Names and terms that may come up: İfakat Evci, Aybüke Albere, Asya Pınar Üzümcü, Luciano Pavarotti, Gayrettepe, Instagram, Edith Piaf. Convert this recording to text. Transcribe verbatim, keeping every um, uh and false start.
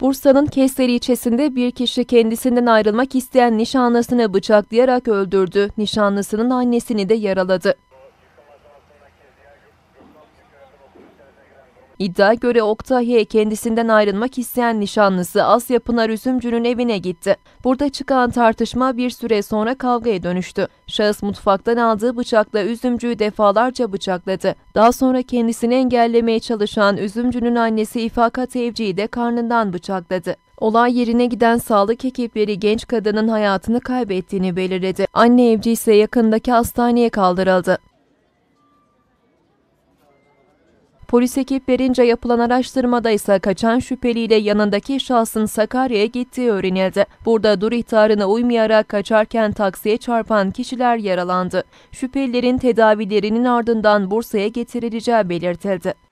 Bursa'nın Kestel ilçesinde bir kişi kendisinden ayrılmak isteyen nişanlısını bıçaklayarak öldürdü. Nişanlısının annesini de yaraladı. İddiaya göre Oktay'a kendisinden ayrılmak isteyen nişanlısı Asya Pınar Üzümcü'nün evine gitti. Burada çıkan tartışma bir süre sonra kavgaya dönüştü. Şahıs mutfaktan aldığı bıçakla Üzümcü'yü defalarca bıçakladı. Daha sonra kendisini engellemeye çalışan Üzümcü'nün annesi İfakat Evci'yi de karnından bıçakladı. Olay yerine giden sağlık ekipleri genç kadının hayatını kaybettiğini belirledi. Anne Evci ise yakındaki hastaneye kaldırıldı. Polis ekiplerince yapılan araştırmada ise kaçan şüpheliyle yanındaki şahsın Sakarya'ya gittiği öğrenildi. Burada dur ihtarına uymayarak kaçarken taksiye çarpan kişiler yaralandı. Şüphelilerin tedavilerinin ardından Bursa'ya getirileceği belirtildi.